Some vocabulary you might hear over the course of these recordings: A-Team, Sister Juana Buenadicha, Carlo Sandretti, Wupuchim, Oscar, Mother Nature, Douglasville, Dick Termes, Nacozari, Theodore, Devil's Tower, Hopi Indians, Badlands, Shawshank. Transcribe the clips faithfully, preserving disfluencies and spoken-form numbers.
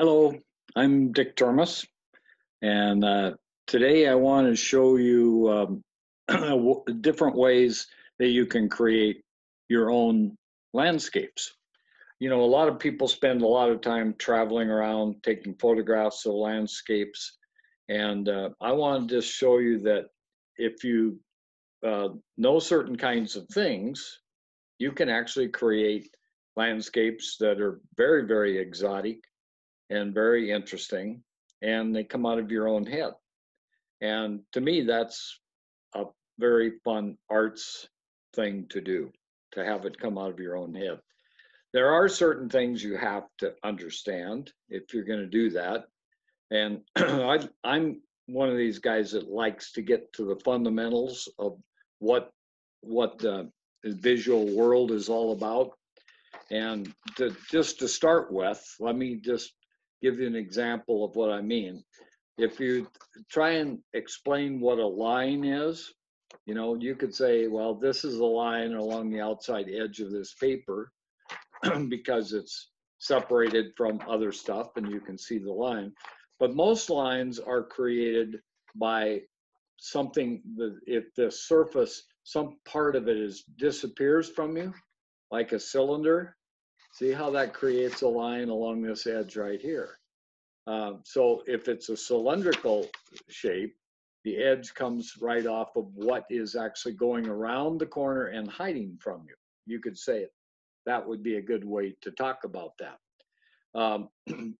Hello, I'm Dick Termes, and uh, today I want to show you um, different ways that you can create your own landscapes. You know, a lot of people spend a lot of time traveling around taking photographs of landscapes, and uh, I want to just show you that if you uh, know certain kinds of things, you can actually create landscapes that are very, very exotic and very interesting, and they come out of your own head. And to me, that's a very fun arts thing to do, to have it come out of your own head. There are certain things you have to understand if you're going to do that. And I, I'm one of these guys that likes to get to the fundamentals of what, what the visual world is all about. And to, just to start with, let me just give you an example of what I mean. If you try and explain what a line is, you know, you could say, well, this is a line along the outside edge of this paper because it's separated from other stuff and you can see the line. But most lines are created by something that if the surface, some part of it is disappears from you, like a cylinder. See how that creates a line along this edge right here. Um, so if it's a cylindrical shape, the edge comes right off of what is actually going around the corner and hiding from you. You could say it. That would be a good way to talk about that. Um,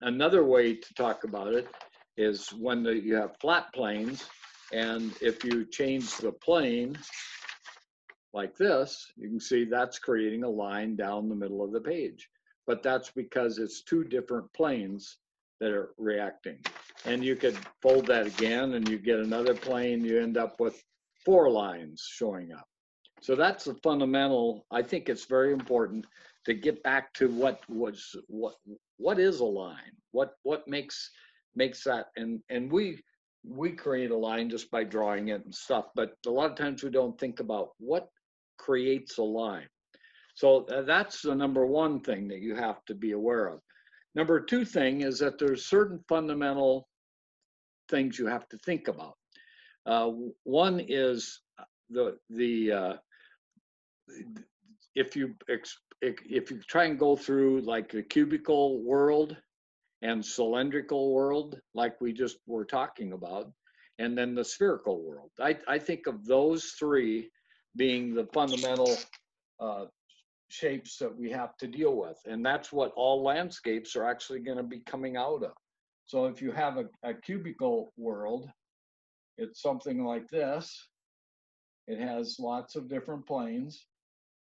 another way to talk about it is when the, you have flat planes, and if you change the plane like this, you can see that's creating a line down the middle of the page. But that's because it's two different planes that are reacting. And you could fold that again and you get another plane, you end up with four lines showing up. So that's the fundamental. I think it's very important to get back to what was what what is a line? What what makes makes that, and and we we create a line just by drawing it and stuff, but a lot of times we don't think about what creates a line. So uh, that's the number one thing that you have to be aware of. Number two thing is that there's certain fundamental things you have to think about. Uh, one is the the uh, if you ex if you try and go through like the cubical world and cylindrical world like we just were talking about, and then the spherical world. I, I think of those three being the fundamental uh, shapes that we have to deal with. And that's what all landscapes are actually going to be coming out of. So if you have a, a cubical world, it's something like this. It has lots of different planes.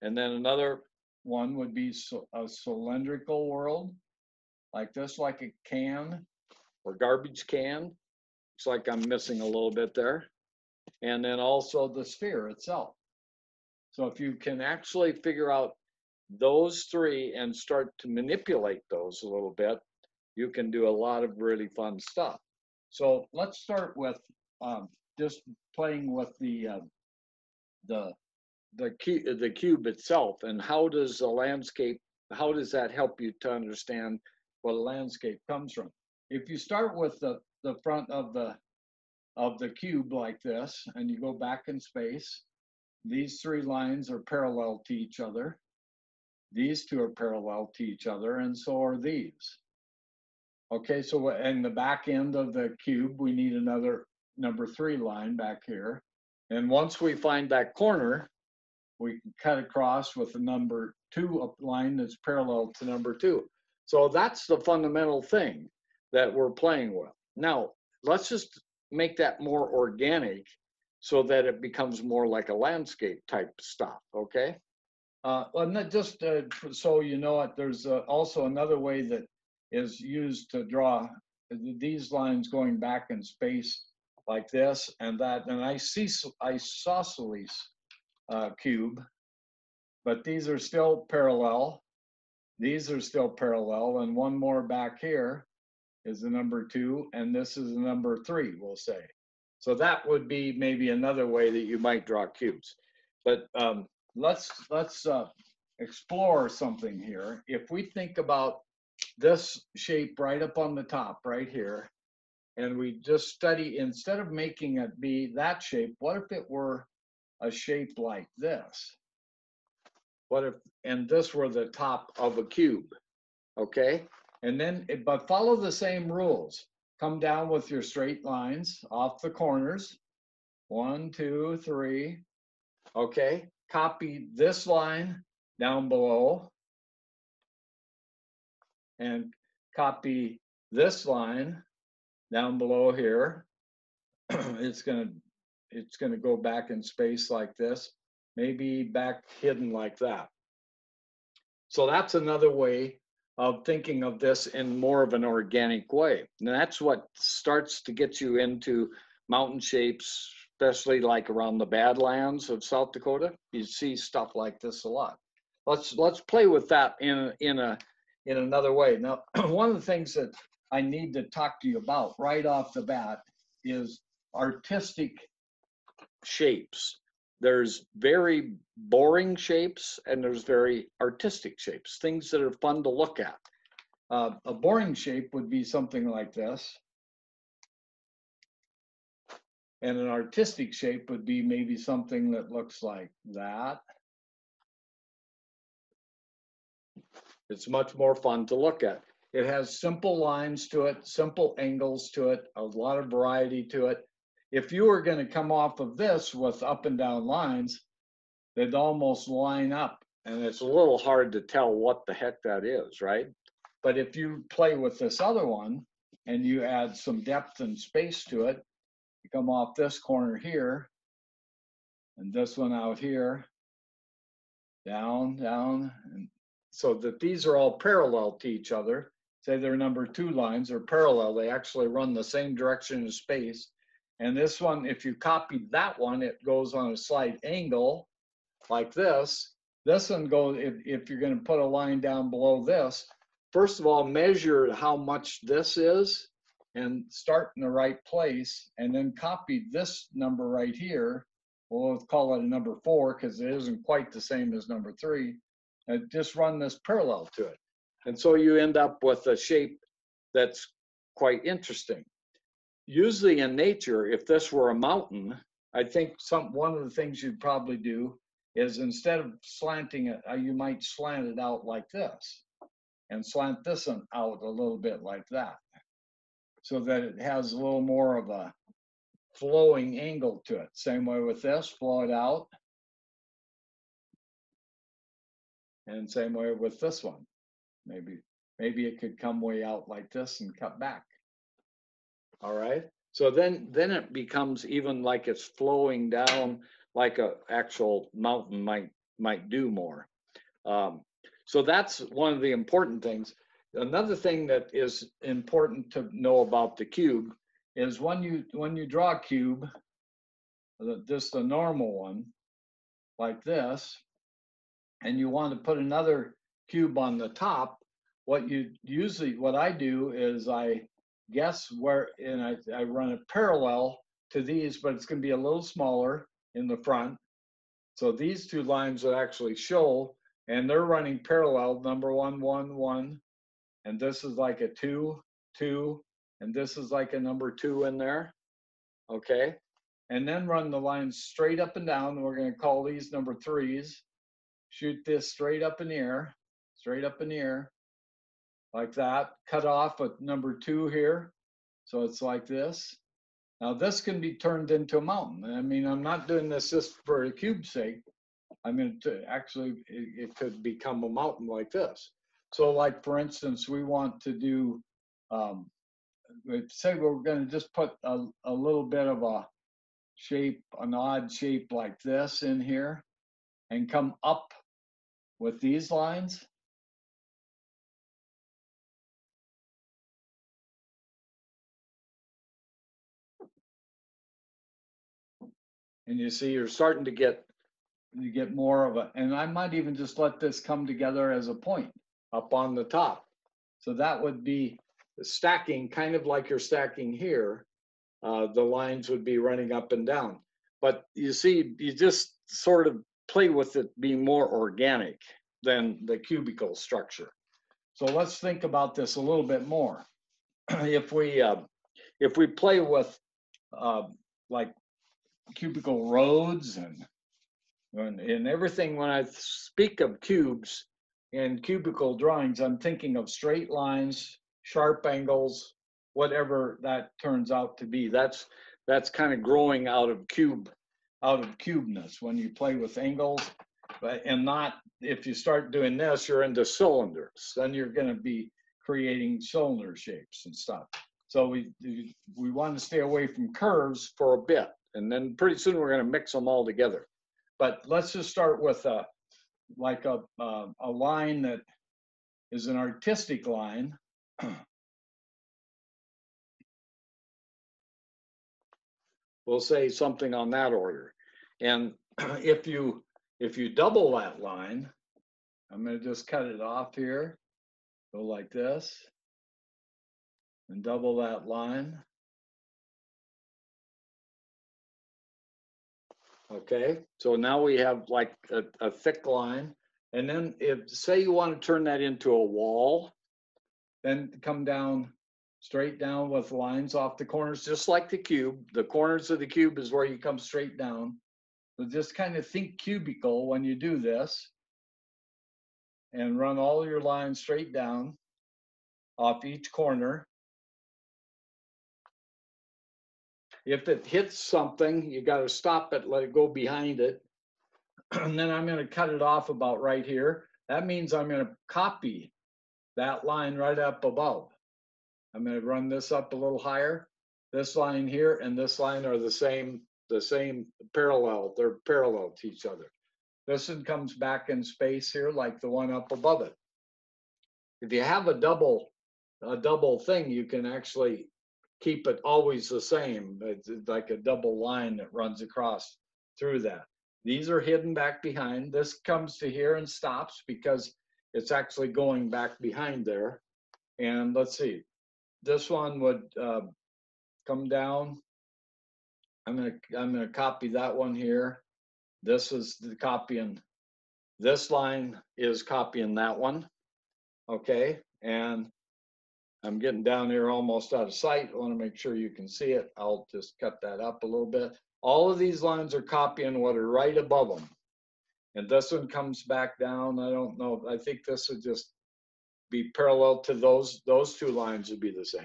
And then another one would be a cylindrical world, like this, like a can or garbage can. Looks like I'm missing a little bit there. And then also the sphere itself. So if you can actually figure out those three and start to manipulate those a little bit, you can do a lot of really fun stuff. So let's start with um, just playing with the uh, the the cube, the cube itself, and how does a landscape, how does that help you to understand what a landscape comes from? If you start with the the front of the of the cube like this, and you go back in space, these three lines are parallel to each other. These two are parallel to each other, and so are these. Okay, so in the back end of the cube, we need another number three line back here. And once we find that corner, we can cut across with a number two line that's parallel to number two. So that's the fundamental thing that we're playing with. Now, let's just make that more organic, so that it becomes more like a landscape type stuff, okay? Uh, and that just uh, so you know it, there's uh, also another way that is used to draw these lines going back in space like this and that, an isosceles uh, cube, but these are still parallel. These are still parallel, and one more back here is the number two, and this is the number three, we'll say. So that would be maybe another way that you might draw cubes. But um, let's, let's uh, explore something here. If we think about this shape right up on the top right here, and we just study, instead of making it be that shape, what if it were a shape like this? What if, and this were the top of a cube, okay? And then, it, but follow the same rules. Come down with your straight lines off the corners. One, two, three, okay? Copy this line down below, and copy this line down below here. It's gonna, it's gonna go back in space like this, maybe back hidden like that. So that's another way of thinking of this in more of an organic way. And that's what starts to get you into mountain shapes, especially like around the Badlands of South Dakota. You see stuff like this a lot. Let's let's play with that in in a in another way. Now, one of the things that I need to talk to you about right off the bat is artistic shapes. There's very boring shapes and there's very artistic shapes, things that are fun to look at. Uh, a boring shape would be something like this. And an artistic shape would be maybe something that looks like that. It's much more fun to look at. It has simple lines to it, simple angles to it, a lot of variety to it. If you were going to come off of this with up and down lines, they'd almost line up. And it's a little hard to tell what the heck that is, right? But if you play with this other one and you add some depth and space to it, you come off this corner here and this one out here, down, down, and so that these are all parallel to each other. Say they're number two lines, they're parallel. They actually run the same direction in space. And this one, if you copied that one, it goes on a slight angle like this. This one goes, if, if you're gonna put a line down below this, first of all, measure how much this is and start in the right place, and then copy this number right here. Well, let's call it a number four because it isn't quite the same as number three. And just run this parallel to it. And so you end up with a shape that's quite interesting. Usually in nature, if this were a mountain, I think some one of the things you'd probably do is instead of slanting it, you might slant it out like this and slant this one out a little bit like that so that it has a little more of a flowing angle to it. Same way with this, flow it out. And same way with this one. Maybe, maybe it could come way out like this and cut back. All right. So then, then it becomes even like it's flowing down like a actual mountain might might do more. Um, so that's one of the important things. Another thing that is important to know about the cube is when you when you draw a cube, just a normal one like this, and you want to put another cube on the top, what you usually, what I do is I guess where, and I, I run it parallel to these, but it's gonna be a little smaller in the front. So these two lines would actually show, and they're running parallel, number one, one, one, and this is like a two, two, and this is like a number two in there, okay? And then run the lines straight up and down, and we're gonna call these number threes. Shoot this straight up in the air, straight up in the air, like that. Cut off at number two here. So it's like this. Now this can be turned into a mountain. I mean, I'm not doing this just for a cube's sake. I'm going to actually, it, it could become a mountain like this. So like, for instance, we want to do, um, say we're going to just put a, a little bit of a shape, an odd shape like this in here and come up with these lines. And you see you're starting to get, you get more of a, and I might even just let this come together as a point up on the top. So that would be stacking, kind of like you're stacking here. Uh, the lines would be running up and down. But you see, you just sort of play with it, be more organic than the cubicle structure. So let's think about this a little bit more. If we uh, if we play with uh, like cubical roads and, and and everything, when I speak of cubes and cubical drawings, I'm thinking of straight lines, sharp angles, whatever that turns out to be. That's that's kind of growing out of cube, out of cubeness when you play with angles, but and not if you start doing this, you're into cylinders. Then you're going to be creating cylinder shapes and stuff. So we we want to stay away from curves for a bit, and then pretty soon we're going to mix them all together. But let's just start with a like a a, a line that is an artistic line. We'll say something on that order, and if you if you double that line, I'm going to just cut it off here. Go like this and double that line. Okay, so now we have like a, a thick line. And then if, say you want to turn that into a wall, then come down, straight down with lines off the corners, just like the cube. The corners of the cube is where you come straight down. So just kind of think cubical when you do this. And run all your lines straight down off each corner. If it hits something, you got to stop it, let it go behind it. And then I'm going to cut it off about right here. That means I'm going to copy that line right up above. I'm going to run this up a little higher. This line here and this line are the same, the same parallel. They're parallel to each other. This one comes back in space here, like the one up above it. If you have a double, a double thing, you can actually keep it always the same. It's like a double line that runs across through that. These are hidden back behind. This comes to here and stops because it's actually going back behind there. And let's see, this one would uh, come down. I'm gonna, I'm gonna copy that one here. This is the copying. This line is copying that one. Okay, and I'm getting down here almost out of sight. I want to make sure you can see it. I'll just cut that up a little bit. All of these lines are copying what are right above them. And this one comes back down. I don't know. I think this would just be parallel to those. Those two lines would be the same.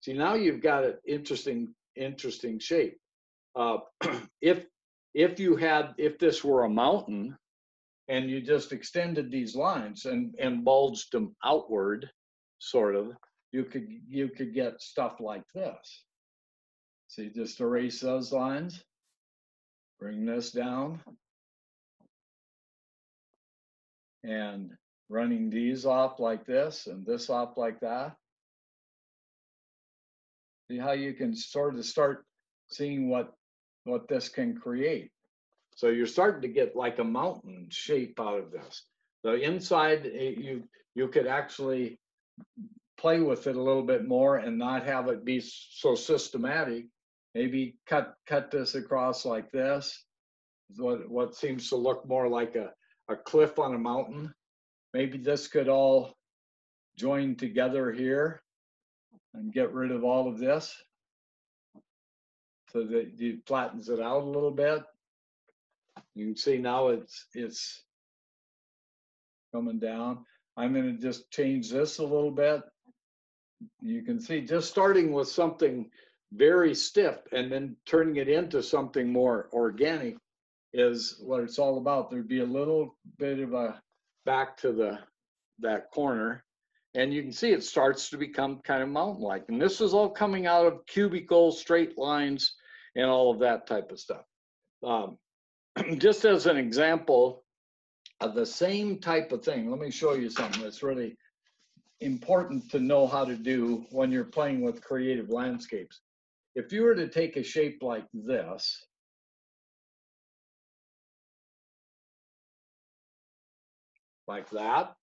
See, now you've got an interesting, interesting shape. Uh, if If you had, if this were a mountain and you just extended these lines and, and bulged them outward, sort of, you could, you could get stuff like this. So you just erase those lines, bring this down, and running these off like this and this off like that. See how you can sort of start seeing what what this can create. So you're starting to get like a mountain shape out of this. The inside, it, you you could actually play with it a little bit more and not have it be so systematic. Maybe cut cut this across like this, what, what seems to look more like a, a cliff on a mountain. Maybe this could all join together here and get rid of all of this. So that it flattens it out a little bit. You can see now it's it's coming down. I'm going to just change this a little bit. You can see just starting with something very stiff and then turning it into something more organic is what it's all about. There'd be a little bit of a back to the that corner. And you can see it starts to become kind of mountain-like. And this is all coming out of cubical, straight lines, and all of that type of stuff. Um, just as an example of the same type of thing, let me show you something that's really important to know how to do when you're playing with creative landscapes. If you were to take a shape like this, like that,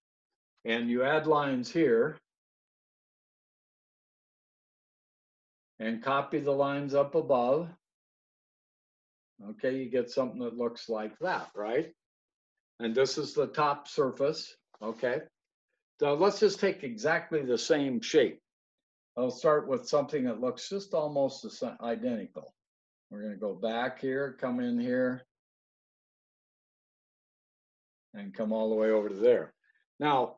and you add lines here and copy the lines up above. Okay, you get something that looks like that, right? And this is the top surface, okay? uh, let's just take exactly the same shape. I'll start with something that looks just almost identical. We're going to go back here, come in here, and come all the way over to there. Now,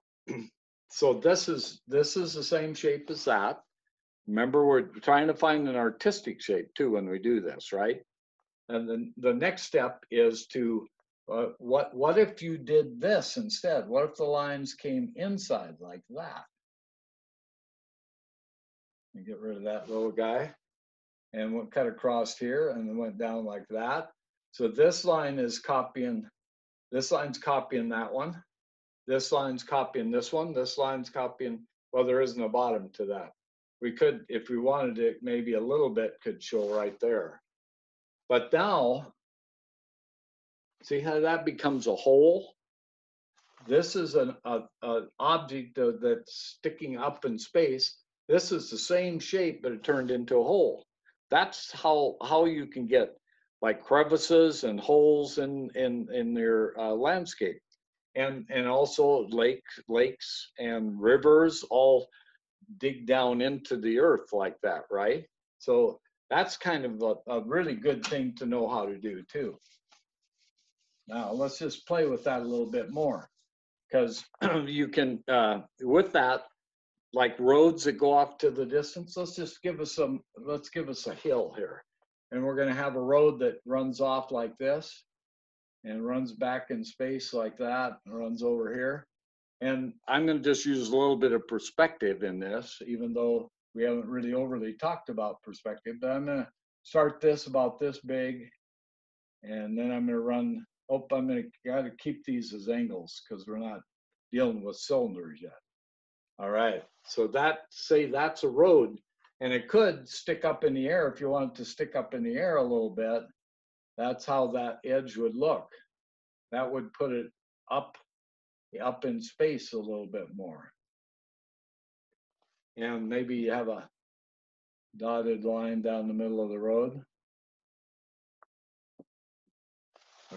so this is, this is the same shape as that. Remember, we're trying to find an artistic shape too when we do this, right? And then the next step is to, uh, what, what if you did this instead? What if the lines came inside like that? You get rid of that little guy and went cut across here and then went down like that. So this line is copying, this line's copying that one. This line's copying this one. This line's copying, well, there isn't a bottom to that. We could, if we wanted to, maybe a little bit could show right there. But now, see how that becomes a whole? This is an a, a object that's sticking up in space. This is the same shape, but it turned into a hole. That's how, how you can get like crevices and holes in, in, in your uh, landscape. And, and also lake, lakes and rivers all dig down into the earth like that, right? So that's kind of a, a really good thing to know how to do too. Now let's just play with that a little bit more, because you can, uh, with that, like roads that go off to the distance, let's just give us some, let's give us a hill here. And we're gonna have a road that runs off like this and runs back in space like that, and runs over here. And I'm gonna just use a little bit of perspective in this, even though we haven't really overly talked about perspective, but I'm gonna start this about this big, and then I'm gonna run, oh, I'm gonna gotta keep these as angles because we're not dealing with cylinders yet. All right, so that, say that's a road, and it could stick up in the air if you want it to stick up in the air a little bit. That's how that edge would look. That would put it up, up in space a little bit more. And maybe you have a dotted line down the middle of the road.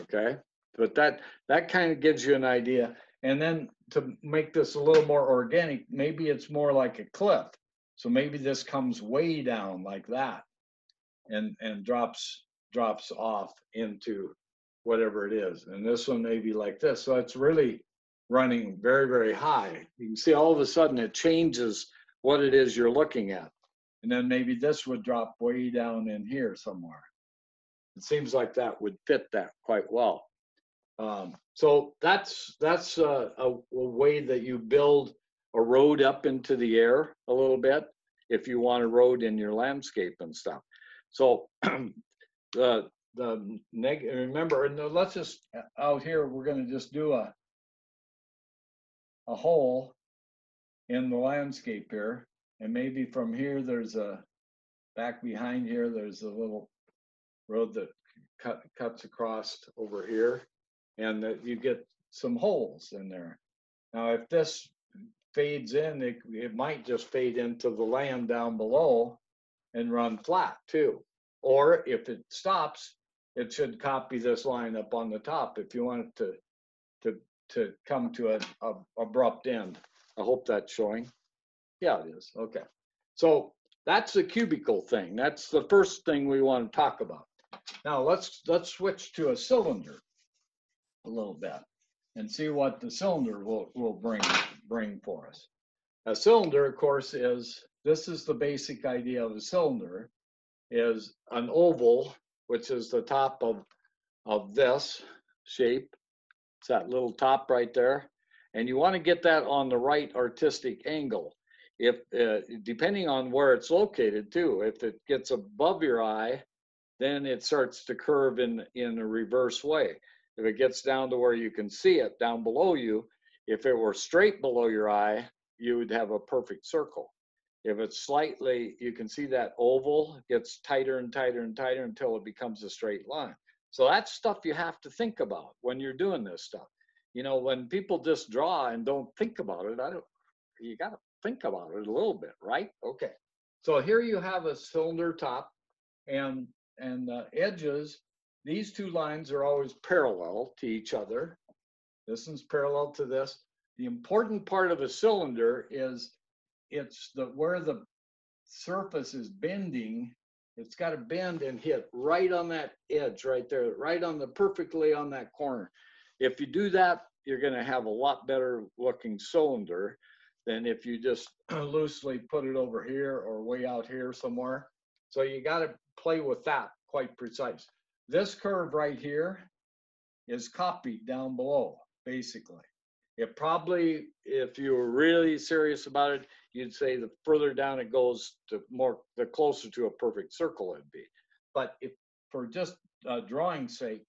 Okay, but that, that kind of gives you an idea. And then to make this a little more organic, maybe it's more like a cliff. So maybe this comes way down like that and, and drops, drops off into whatever it is. And this one may be like this. So it's really running very, very high. You can see all of a sudden it changes what it is you're looking at. And then maybe this would drop way down in here somewhere. It seems like that would fit that quite well. Um, so that's, that's a, a, a way that you build a road up into the air a little bit if you want a road in your landscape and stuff. So the, the neg remember, and let's just, out here, we're going to just do a, a hole in the landscape here. And maybe from here, there's a, back behind here, there's a little road that cut, cuts across over here. And that you get some holes in there. Now, if this fades in, it, it might just fade into the land down below and run flat too. Or if it stops, it should copy this line up on the top if you want it to, to, to come to an abrupt end. I hope that's showing. Yeah, it is. Okay. So that's the cubical thing. That's the first thing we want to talk about. Now, let's, let's switch to a cylinder a little bit and see what the cylinder will, will bring, bring for us. A cylinder, of course, is, this is the basic idea of a cylinder, is an oval, which is the top of, of this shape. It's that little top right there. And you want to get that on the right artistic angle. If, uh, depending on where it's located too, if it gets above your eye, then it starts to curve in, in a reverse way. If it gets down to where you can see it down below you, if it were straight below your eye, you would have a perfect circle. If it's slightly, you can see that oval gets tighter and tighter and tighter until it becomes a straight line. So that's stuff you have to think about when you're doing this stuff. You know, when people just draw and don't think about it, I don't, you got to think about it a little bit, right? Okay. So here you have a cylinder top and, and the edges. These two lines are always parallel to each other. This one's parallel to this. The important part of a cylinder is it's the where the surface is bending. It's got to bend and hit right on that edge right there, right on the perfectly on that corner. If you do that, you're going to have a lot better looking cylinder than if you just loosely put it over here or way out here somewhere. So you got to play with that quite precise. This curve right here is copied down below, basically. It probably, if you were really serious about it, you'd say the further down it goes, the more, the closer to a perfect circle it'd be. But if, for just uh, drawing's sake,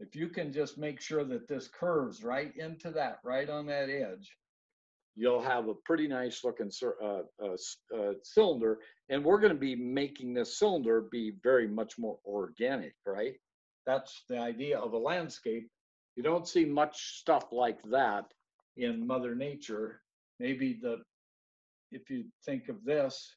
if you can just make sure that this curves right into that, right on that edge, you'll have a pretty nice looking uh, uh, uh, cylinder. And we're going to be making this cylinder be very much more organic, right? That's the idea of a landscape. You don't see much stuff like that in Mother Nature. Maybe the, if you think of this,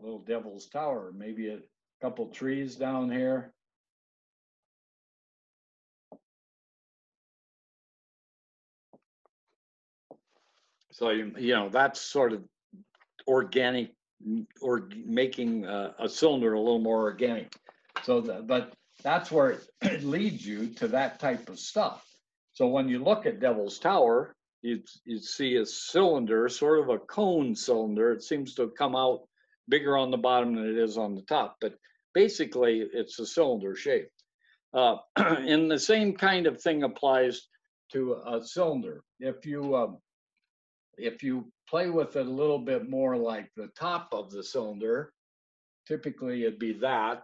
little Devil's Tower, maybe a couple trees down here. So, you, you know, that's sort of organic, or making a, a cylinder a little more organic. So, the, but that's where it leads you to that type of stuff. So when you look at Devil's Tower, you, you see a cylinder, sort of a cone cylinder. It seems to come out bigger on the bottom than it is on the top, but basically it's a cylinder shape. Uh, and the same kind of thing applies to a cylinder. If you, um, if you play with it a little bit more like the top of the cylinder, typically it'd be that,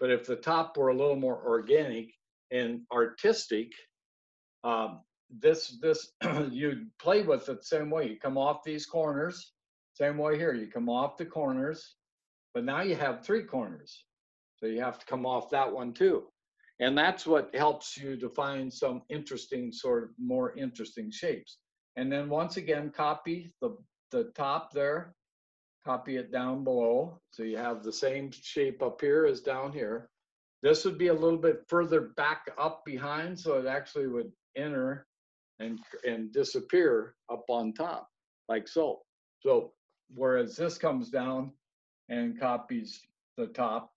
but if the top were a little more organic and artistic, um, this, this you'd play with it the same way. You come off these corners, same way here, you come off the corners, but now you have three corners. So you have to come off that one too. And that's what helps you to find some interesting, sort of more interesting shapes. And then once again, copy the, the top there, copy it down below. So you have the same shape up here as down here. This would be a little bit further back up behind, so it actually would enter and, and disappear up on top, like so. So, whereas this comes down and copies the top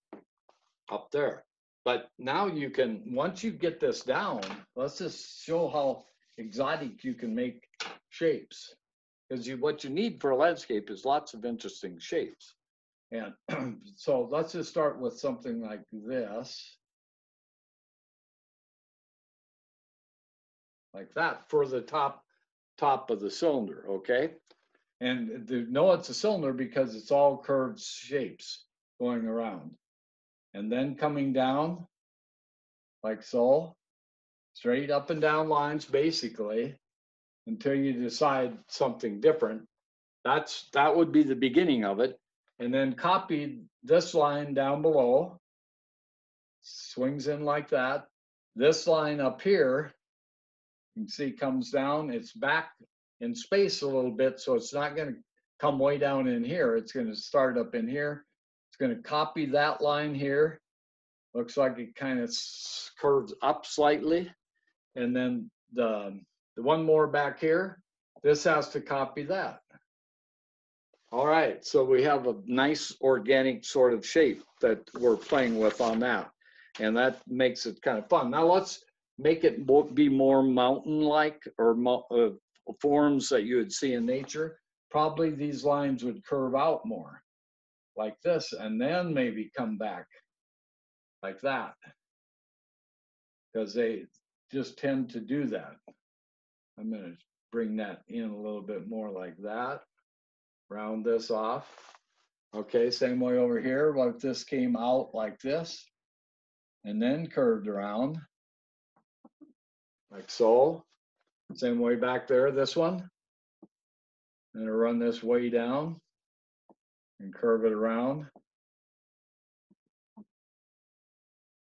up there. But now you can, once you get this down, let's just show how exotic you can make shapes. Because you, what you need for a landscape is lots of interesting shapes. And so let's just start with something like this. Like that for the top, top of the cylinder, okay? And the, no, it's a cylinder because it's all curved shapes going around. And then coming down, like so, straight up and down lines, basically, until you decide something different. That's, that would be the beginning of it. And then copy this line down below, swings in like that. This line up here, you can see comes down, it's back in space a little bit, so it's not going to come way down in here. It's going to start up in here. It's going to copy that line here. Looks like it kind of curves up slightly. And then the, the one more back here, this has to copy that. All right, so we have a nice organic sort of shape that we're playing with on that. And that makes it kind of fun. Now let's make it be more mountain-like, or uh, forms that you would see in nature. Probably these lines would curve out more like this, and then maybe come back like that, because they just tend to do that. I'm going to bring that in a little bit more like that, round this off. Okay, same way over here. What if this came out like this and then curved around like so? Same way back there, this one. I'm gonna run this way down and curve it around.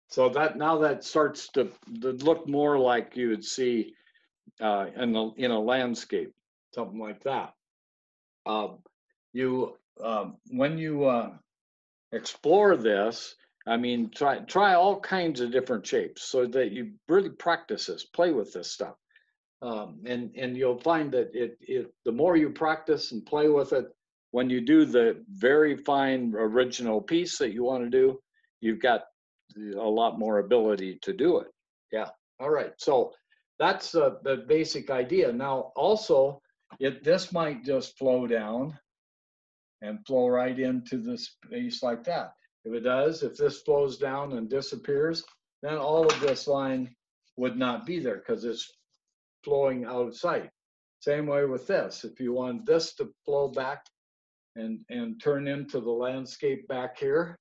So that now that starts to, to look more like you would see uh, in, the, in a landscape, something like that. Uh, you um, when you uh, explore this, I mean, try try all kinds of different shapes so that you really practice this, play with this stuff, um, and and you'll find that it it the more you practice and play with it, when you do the very fine original piece that you want to do, you've got a lot more ability to do it. Yeah. All right. So that's uh, the basic idea. Now, also, it this might just flow down and flow right into the space like that. If it does, if this flows down and disappears, then all of this line would not be there because it's flowing out of sight. Same way with this. If you want this to flow back and, and turn into the landscape back here,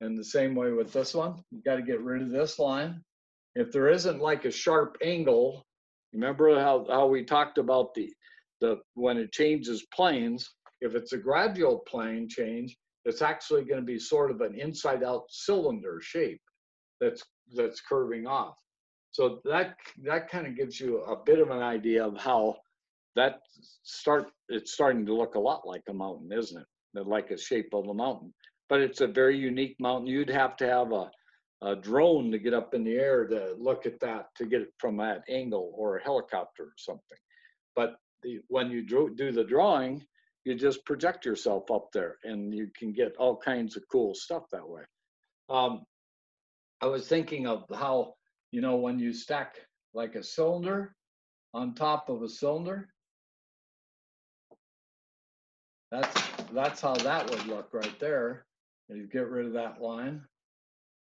and the same way with this one, you got to get rid of this line. If there isn't like a sharp angle, remember how, how we talked about the, the when it changes planes, if it's a gradual plane change, it's actually going to be sort of an inside-out cylinder shape that's that's curving off. So that that kind of gives you a bit of an idea of how that start. It's starting to look a lot like a mountain, isn't it? Like a shape of a mountain, but it's a very unique mountain. You'd have to have a, a drone to get up in the air to look at that, to get it from that angle, or a helicopter or something. But the, when you drew, do the drawing, you just project yourself up there, and you can get all kinds of cool stuff that way. Um, I was thinking of how, you know, when you stack like a cylinder on top of a cylinder, that's, that's how that would look right there. And you'd get rid of that line,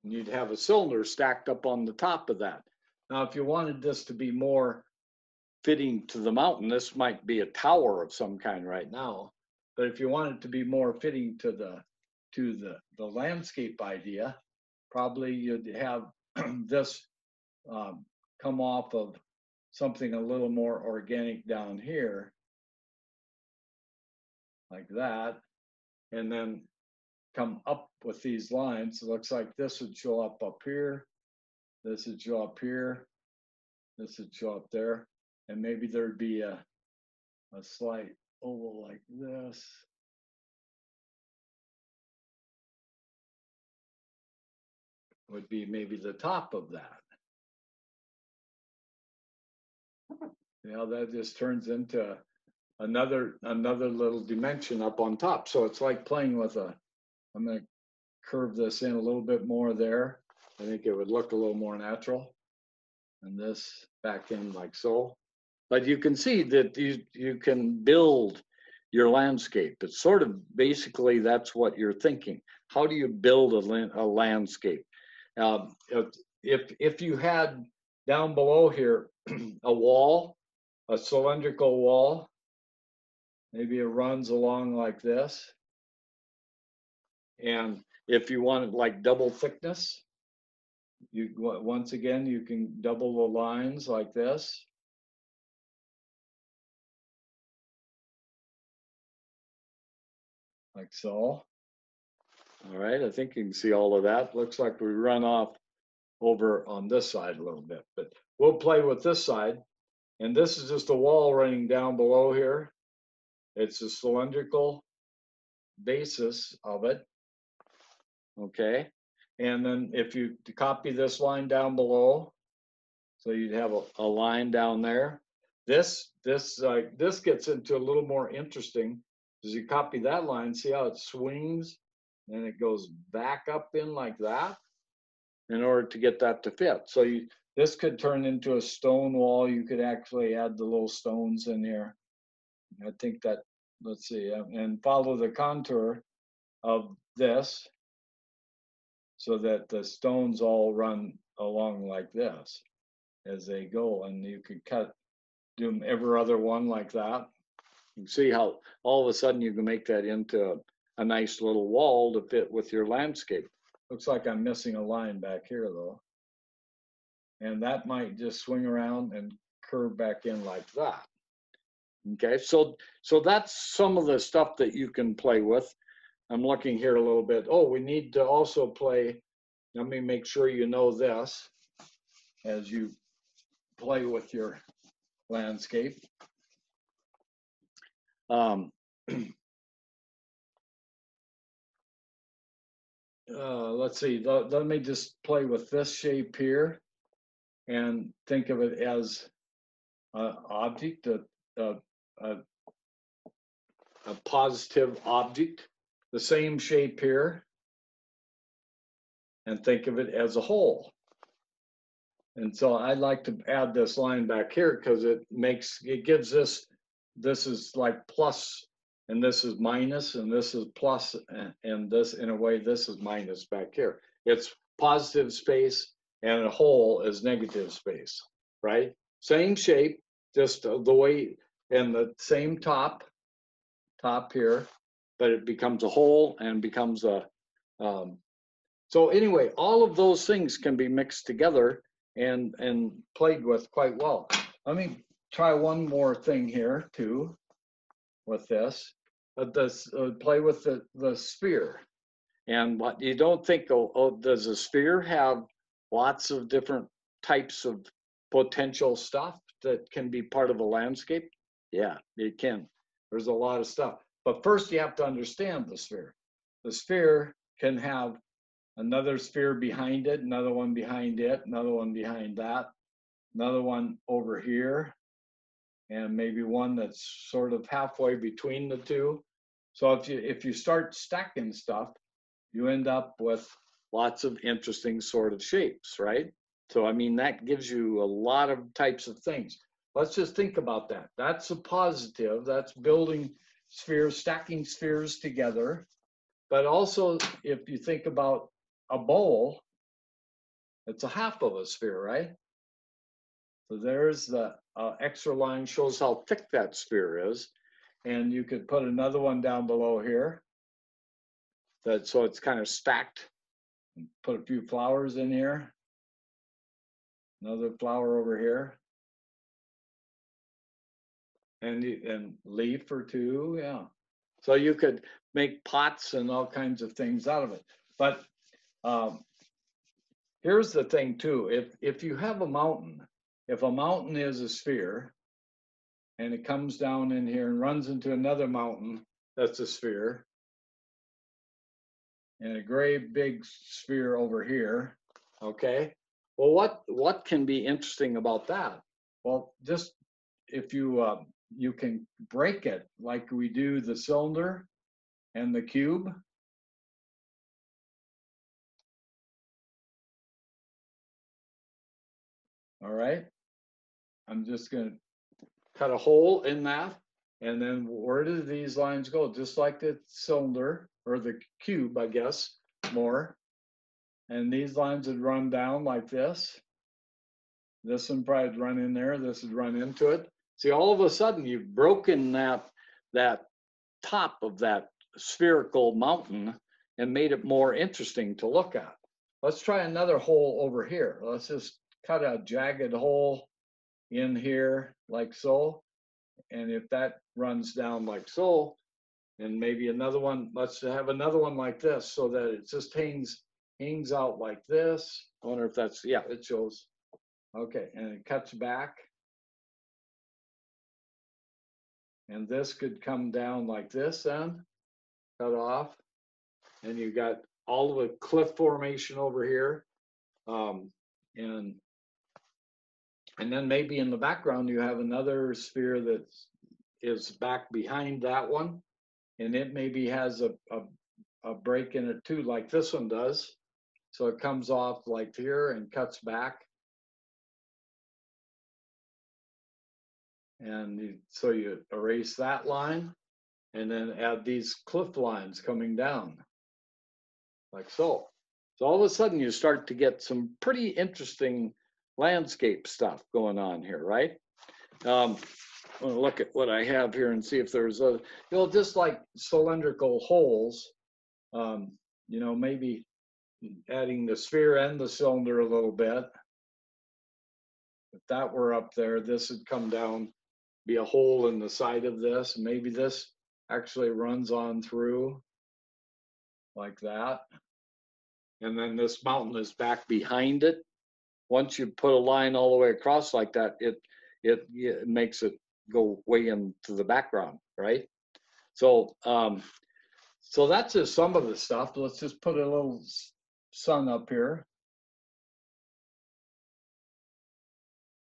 and you'd have a cylinder stacked up on the top of that. Now, if you wanted this to be more fitting to the mountain, this might be a tower of some kind right now, but if you want it to be more fitting to the to the the landscape idea, probably you'd have this um, come off of something a little more organic down here, like that, and then come up with these lines. It looks like this would show up up here, this would show up here, this would show up there. And maybe there'd be a, a slight oval like this. Would be maybe the top of that. You know, that just turns into another another little dimension up on top. So it's like playing with a, I'm gonna curve this in a little bit more there. I think it would look a little more natural. And this back in like so. But you can see that you, you can build your landscape. It's sort of basically that's what you're thinking. How do you build a, a landscape? Um, if, if you had down below here a wall, a cylindrical wall, maybe it runs along like this. And if you wanted like double thickness, you once again, you can double the lines like this. Like so. All right, I think you can see all of that. Looks like we run off over on this side a little bit, but we'll play with this side. And this is just a wall running down below here. It's a cylindrical basis of it. Okay, and then if you copy this line down below, so you'd have a, a line down there. This, this, uh, this gets into a little more interesting. As you copy that line, see how it swings, and it goes back up in like that in order to get that to fit. So you, this could turn into a stone wall. You could actually add the little stones in here. I think that, let's see, and follow the contour of this so that the stones all run along like this as they go. And you could cut, do every other one like that. You see how all of a sudden you can make that into a, a nice little wall to fit with your landscape. Looks like I'm missing a line back here though. And that might just swing around and curve back in like that. Okay, so so that's some of the stuff that you can play with. I'm looking here a little bit. Oh, we need to also play. Let me make sure you know this as you play with your landscape. Um, uh, let's see, let, let me just play with this shape here and think of it as an object, a, a, a, a positive object, the same shape here, and think of it as a whole. And so I'd like to add this line back here because it makes, it gives this, this is like plus, and this is minus, and this is plus, and, and this, in a way, this is minus back here. It's positive space, and a whole is negative space, right? Same shape, just the way, and the same top, top here, but it becomes a whole and becomes a, um, so anyway, all of those things can be mixed together and and played with quite well. Let me try one more thing here too with this. Uh, this uh, play with the, the sphere. And what you don't think, oh, oh, does a sphere have lots of different types of potential stuff that can be part of a landscape? Yeah, it can. There's a lot of stuff. But first you have to understand the sphere. The sphere can have another sphere behind it, another one behind it, another one behind that, another one over here, and maybe one that's sort of halfway between the two. So if you, if you start stacking stuff, you end up with lots of interesting sort of shapes, right? So, I mean, that gives you a lot of types of things. Let's just think about that. That's a positive. That's building spheres, stacking spheres together. But also, if you think about a bowl, it's a half of a sphere, right? So there's the uh, extra line shows how thick that sphere is. And you could put another one down below here. That, so it's kind of stacked. Put a few flowers in here. Another flower over here. And, and leaf or two, yeah. So you could make pots and all kinds of things out of it. But um, here's the thing too, if, if you have a mountain, if a mountain is a sphere and it comes down in here and runs into another mountain, that's a sphere, and a gray big sphere over here, okay? Well, what, what can be interesting about that? Well, just if you, uh, you can break it like we do the cylinder and the cube. All right, I'm just going to cut a hole in that, and then where do these lines go? Just like the cylinder or the cube, I guess, more. And these lines would run down like this. This one probably would run in there, this would run into it. See, all of a sudden you've broken that, that top of that spherical mountain and made it more interesting to look at. Let's try another hole over here. Let's just cut a jagged hole in here like so. And if that runs down like so, and maybe another one, let's have another one like this so that it just hangs, hangs out like this. I wonder if that's, yeah, it shows. Okay, and it cuts back. And this could come down like this then, cut off. And you got all of a cliff formation over here. Um, and, and then maybe in the background, you have another sphere that is back behind that one. And it maybe has a, a, a break in it too, like this one does. So it comes off like here and cuts back. And you, so you erase that line and then add these cliff lines coming down like so. So all of a sudden you start to get some pretty interesting landscape stuff going on here, right? Um, I'm gonna look at what I have here and see if there's a, you know, just like cylindrical holes, um, you know, maybe adding the sphere and the cylinder a little bit. If that were up there, this would come down, be a hole in the side of this. Maybe this actually runs on through like that. And then this mountain is back behind it. Once you put a line all the way across like that, it it, it makes it go way into the background, right? So um, So that's just some of the stuff. Let's just put a little sun up here,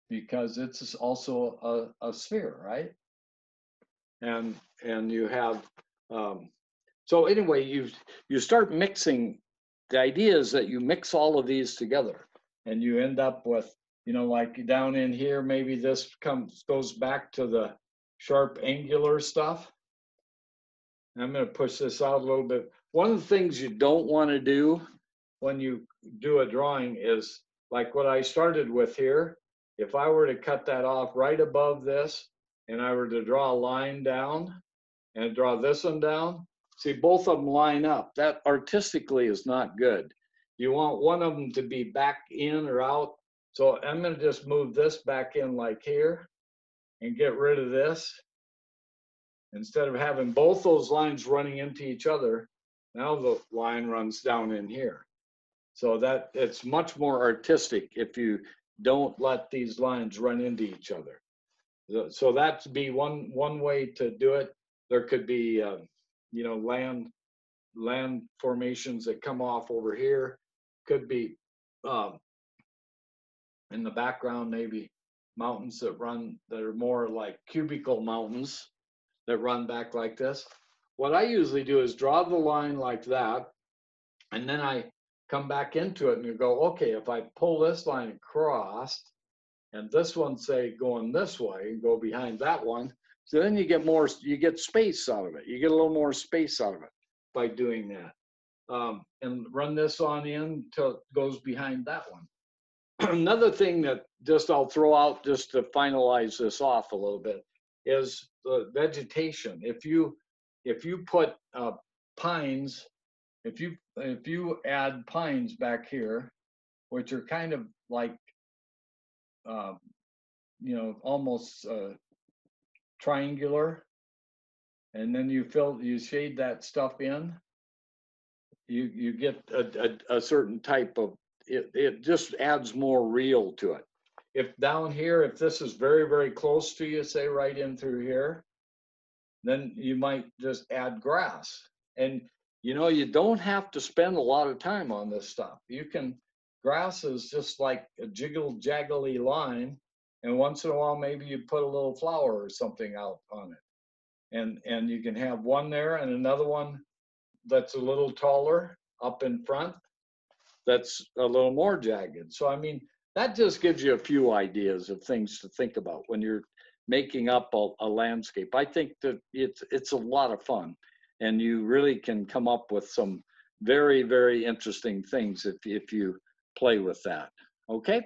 because it's also a, a sphere, right? And and you have, um, so anyway, you you start mixing. The idea is that you mix all of these together, and you end up with, you know, like down in here, maybe this comes goes back to the sharp angular stuff. And I'm going to push this out a little bit. One of the things you don't want to do when you do a drawing is like what I started with here. If I were to cut that off right above this, and I were to draw a line down and draw this one down, see, both of them line up. That artistically is not good. You want one of them to be back in or out. So I'm going to just move this back in like here and get rid of this. Instead of having both those lines running into each other, now the line runs down in here. So that it's much more artistic if you don't let these lines run into each other. So that's be one one way to do it. There could be uh, you know, land land formations that come off over here. Could be um, in the background, maybe mountains that run that are more like cubical mountains that run back like this. What I usually do is draw the line like that, and then I come back into it and you go, okay, if I pull this line across, and this one, say, going this way, and go behind that one. So then you get more, you get space out of it. You get a little more space out of it by doing that. Um, and run this on in till it goes behind that one. Another thing that just I'll throw out just to finalize this off a little bit is the vegetation. If you, if you put uh, pines, if you, if you add pines back here, which are kind of like, Uh, you know, almost uh, triangular, and then you fill, you shade that stuff in. You you get a, a, a certain type of it. It just adds more real to it. If down here, if this is very very close to you, say right in through here, then you might just add grass. And you know, you don't have to spend a lot of time on this stuff. You can. Grass is just like a jiggle jaggly line, and once in a while maybe you put a little flower or something out on it, and and you can have one there and another one that's a little taller up in front that's a little more jagged. So I mean, that just gives you a few ideas of things to think about when you're making up a, a landscape. I think that it's it's a lot of fun, and you really can come up with some very very interesting things if if you play with that. Okay,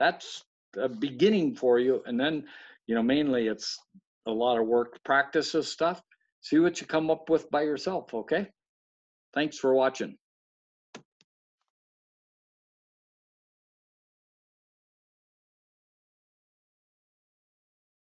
that's a beginning for you, and then, you know, mainly it's a lot of work. Practice this stuff, see what you come up with by yourself. Okay, thanks for watching.